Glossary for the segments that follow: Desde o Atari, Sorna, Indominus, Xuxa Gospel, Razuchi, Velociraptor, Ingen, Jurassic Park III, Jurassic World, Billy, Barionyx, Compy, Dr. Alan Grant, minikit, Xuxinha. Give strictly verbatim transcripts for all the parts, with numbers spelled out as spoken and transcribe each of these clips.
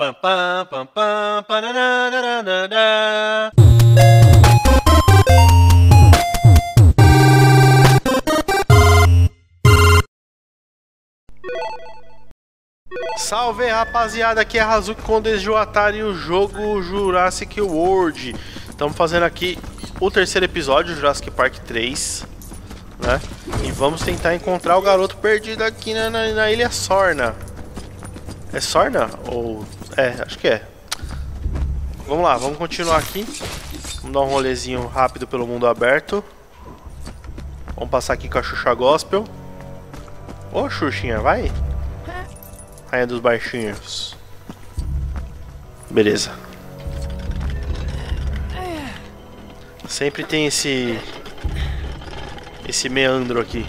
Pam pam pam pam pananananana. Salve rapaziada, aqui é a Razuchi com Desde o Atari e o jogo Jurassic World. Estamos fazendo aqui o terceiro episódio, Jurassic Park três, né? E vamos tentar encontrar o garoto perdido aqui na, na, na ilha Sorna. É Sorna? Ou... é, acho que é. Vamos lá, vamos continuar aqui. Vamos dar um rolezinho rápido pelo mundo aberto. Vamos passar aqui com a Xuxa Gospel. Ô Xuxinha, vai! Rainha dos baixinhos. Beleza. Sempre tem esse... esse meandro aqui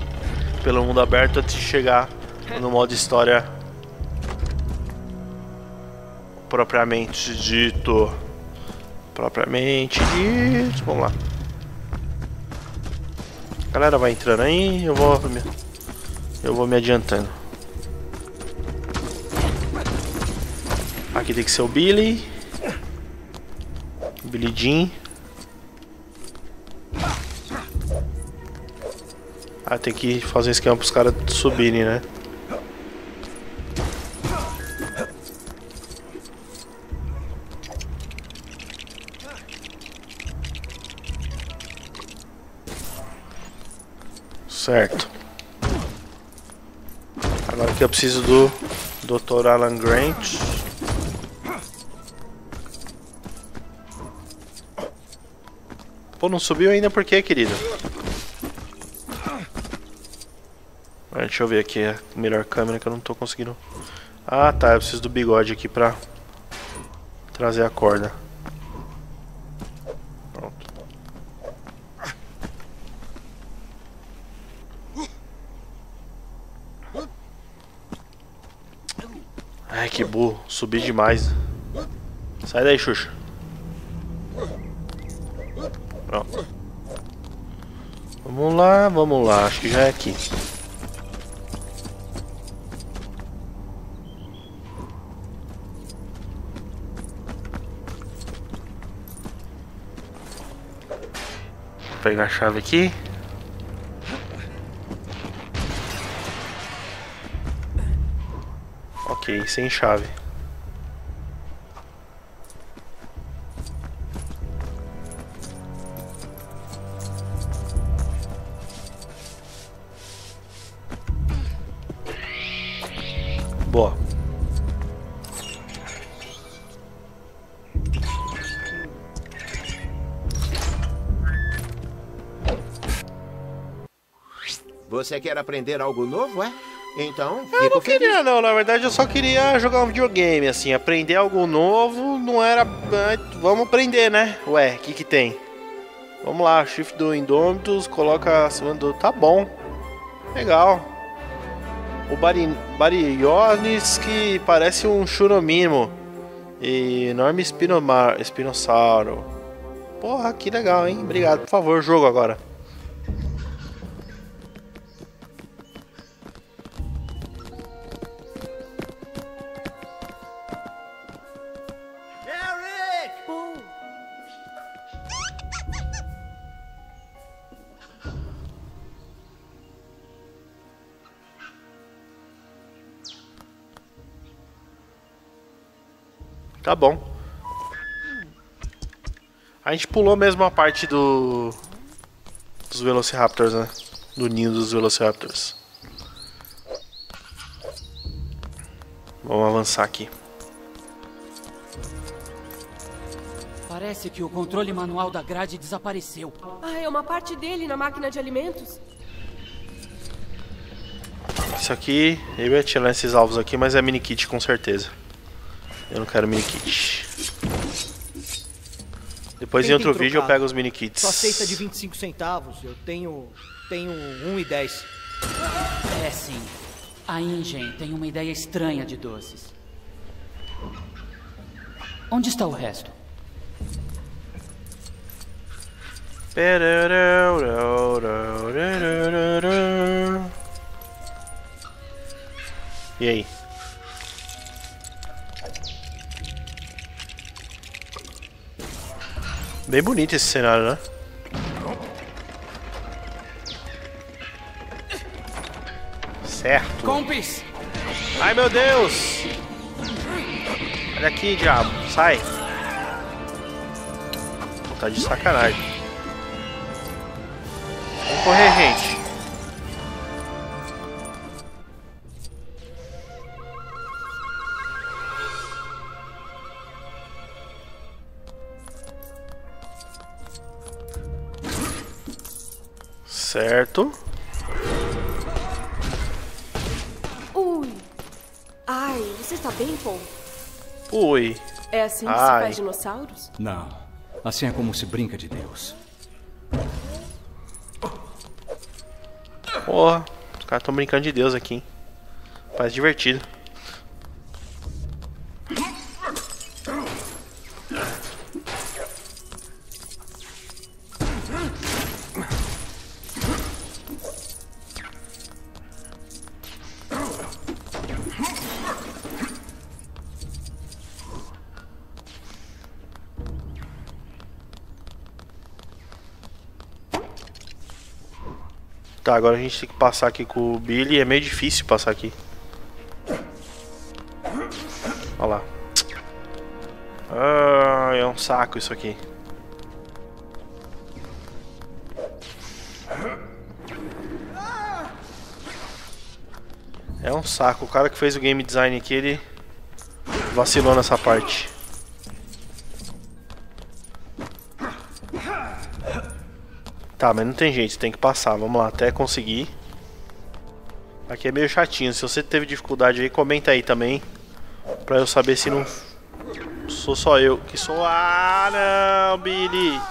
pelo mundo aberto antes de chegar no modo história propriamente dito. Propriamente dito. Vamos lá. A galera vai entrando aí. Eu vou... eu vou me adiantando. Aqui tem que ser o Billy. Billy Jean. Ah, tem que fazer um esquema para os caras subirem, né? Certo. Agora que eu preciso do doutor Alan Grant. Pô, não subiu ainda por quê, querido? Ah, deixa eu ver aqui a melhor câmera que eu não tô conseguindo. Ah, tá. Eu preciso do bigode aqui pra trazer a corda. Pronto. Ai, que burro. Subi demais. Sai daí, Xuxa. Pronto. Vamos lá, vamos lá. Acho que já é aqui. Vou pegar a chave aqui. Ok, sem chave. Boa. Você quer aprender algo novo, é? Então, fica eu não feliz. Queria não, na verdade eu só queria jogar um videogame, assim, aprender algo novo não era... Vamos aprender, né? Ué, o que que tem? Vamos lá, shift do Indominus, coloca acima do... Tá bom. Legal. O Bari... Barionyx, que parece um churomimo. E enorme espinomar... espinossauro. Porra, que legal, hein? Obrigado. Por favor, jogo agora. Tá bom. A gente pulou mesmo a parte do... dos Velociraptors, né? Do ninho dos Velociraptors. Vamos avançar aqui. Parece que o controle manual da grade desapareceu. Ah, é uma parte dele na máquina de alimentos? Isso aqui... eu ia tirar esses alvos aqui, mas é mini-kit com certeza. Eu não quero mini-kit. Depois em outro vídeo eu pego os mini-kits. Só aceita de vinte e cinco centavos. Eu tenho... tenho um e dez. É sim. A Ingen tem uma ideia estranha de doces. Onde está o resto? E aí? Bem bonito esse cenário, né? Certo. Compis. Ai, meu Deus! Olha aqui, diabo. Sai. Tá de sacanagem. Vamos correr, gente. Certo. Ui. Ai, você está bem, Paul? Ui. É assim que se faz dinossauros? Não. Assim é como se brinca de Deus. Porra. Os caras estão brincando de Deus aqui, hein? Faz divertido. Tá, agora a gente tem que passar aqui com o Billy. É meio difícil passar aqui. Olha lá. Ah, é um saco isso aqui. É um saco. O cara que fez o game design aqui, ele vacilou nessa parte. Tá, mas não tem jeito, tem que passar. Vamos lá, até conseguir. Aqui é meio chatinho. Se você teve dificuldade aí, comenta aí também. Pra eu saber se não... Sou só eu que sou... Ah, não, Billy!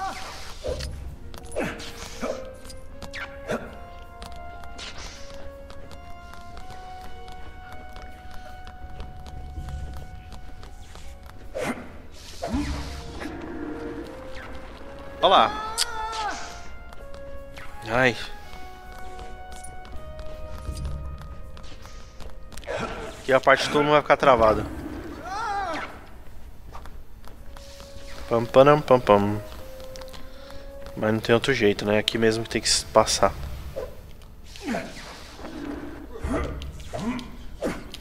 Olha lá. Ai. Aqui a parte toda não vai ficar travada. Pam, pam, pam, pam. Mas não tem outro jeito, né? Aqui mesmo que tem que passar.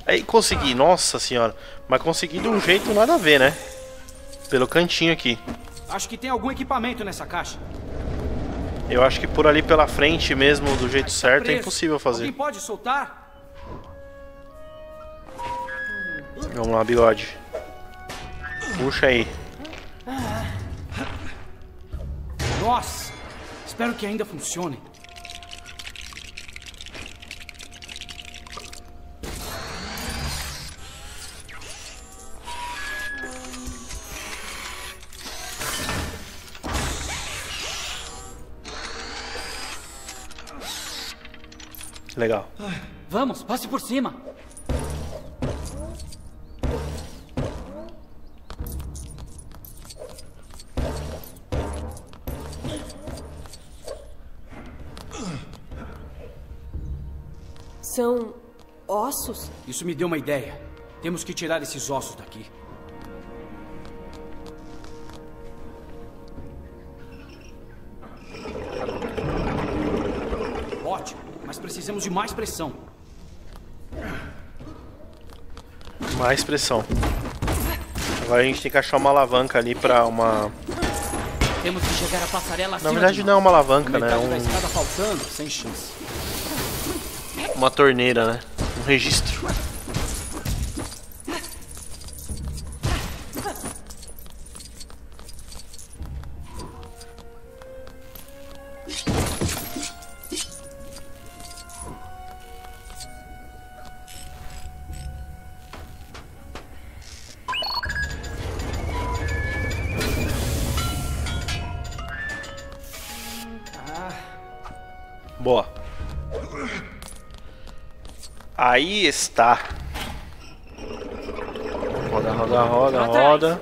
Aí consegui, nossa senhora. Mas consegui de um jeito nada a ver, né? Pelo cantinho aqui. Acho que tem algum equipamento nessa caixa. Eu acho que por ali pela frente mesmo, do jeito certo, é impossível fazer. Alguém pode soltar? Vamos lá, bigode. Puxa aí. Nossa! Espero que ainda funcione. Legal. Vamos, passe por cima. São ossos? Isso me deu uma ideia. Temos que tirar esses ossos daqui. Precisamos de mais pressão. Mais pressão. Agora a gente tem que achar uma alavanca ali pra uma... Temos que chegar a passarela. Na verdade não é uma alavanca, né? É um... faltando, sem chance. Uma torneira, né? Um registro. Boa. Aí está. Roda, roda, roda, roda.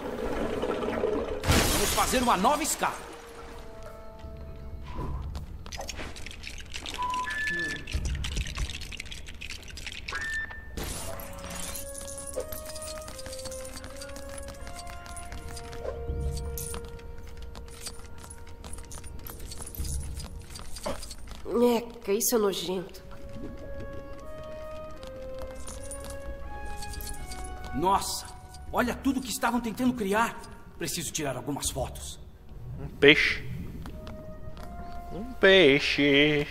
Vamos fazer uma nova escala. Eca, isso é nojento. Nossa, olha tudo que estavam tentando criar. Preciso tirar algumas fotos. Um peixe. Um peixe.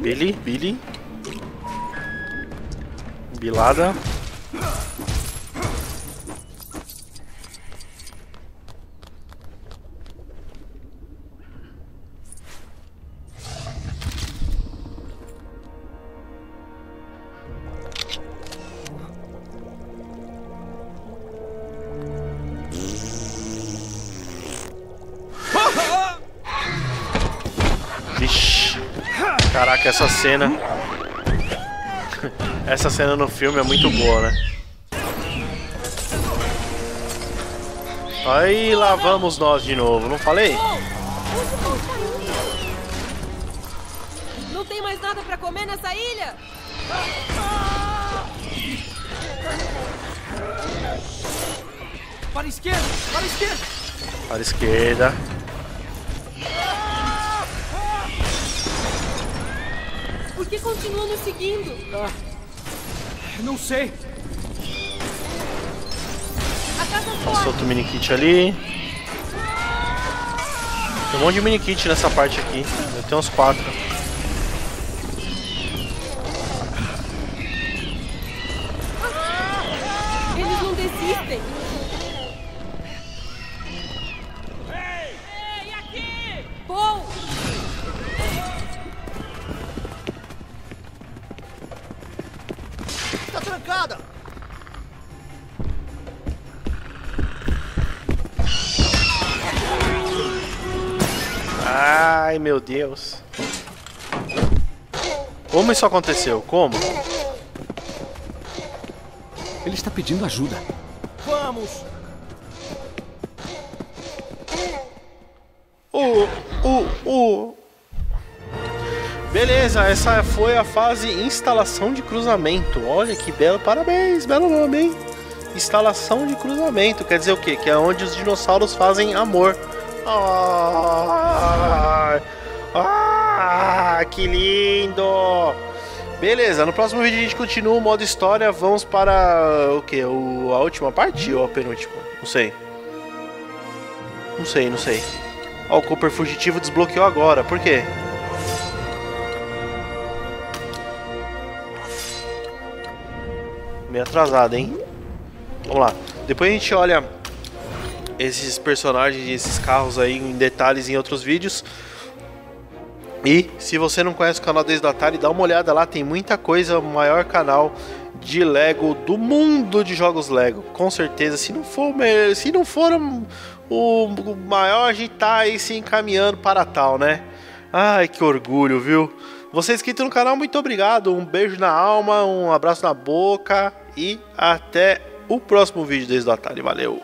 Billy, Billy. Bilada. Caraca, essa cena. Essa cena no filme é muito boa, né? Aí lá vamos nós de novo, não falei? Não tem mais nada pra comer nessa ilha? Para a esquerda, para a esquerda. Para a esquerda. Por que continua nos seguindo? Ah, não sei. Passou outro minikit ali. Tem um monte de minikit nessa parte aqui. Eu tenho uns quatro. Eles não desistem. Ei! Ei, aqui! Bom! Trancada. Ai, meu Deus. Como isso aconteceu? Como? Ele está pedindo ajuda. Vamos. O o o Beleza, essa foi a fase instalação de cruzamento. Olha que belo, parabéns, belo nome, hein? Instalação de cruzamento, quer dizer o quê? Que é onde os dinossauros fazem amor. Ah, ah, que lindo! Beleza, no próximo vídeo a gente continua o modo história. Vamos para o quê? O, a última parte ou a penúltima? Não sei. Não sei, não sei. Ó, o Cooper fugitivo desbloqueou agora, por quê? Meio atrasado, hein? Vamos lá. Depois a gente olha esses personagens e esses carros aí em detalhes em outros vídeos. E se você não conhece o canal Desde o Atari, dá uma olhada lá. Tem muita coisa. O maior canal de Lego do mundo de jogos Lego. Com certeza. Se não for, se não for o maior, a gente tá aí se encaminhando para tal, né? Ai, que orgulho, viu? Você é inscrito no canal, muito obrigado. Um beijo na alma, um abraço na boca e até o próximo vídeo Desde o Atari. Valeu!